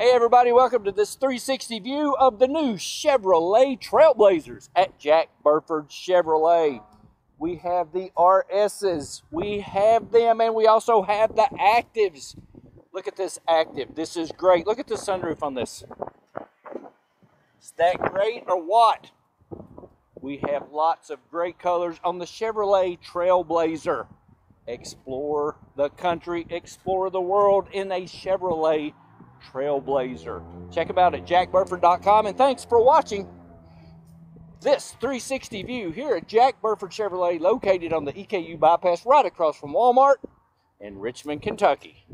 Hey everybody, welcome to this 360 view of the new Chevrolet Trailblazers at Jack Burford Chevrolet. We have the RSs, we have them, and we also have the Actives. Look at this Active, this is great. Look at the sunroof on this. Is that great or what? We have lots of great colors on the Chevrolet Trailblazer. Explore the country, explore the world in a Chevrolet Trailblazer. Check them out at jackburford.com, and thanks for watching this 360 view here at Jack Burford Chevrolet, located on the EKU Bypass right across from Walmart in Richmond, Kentucky.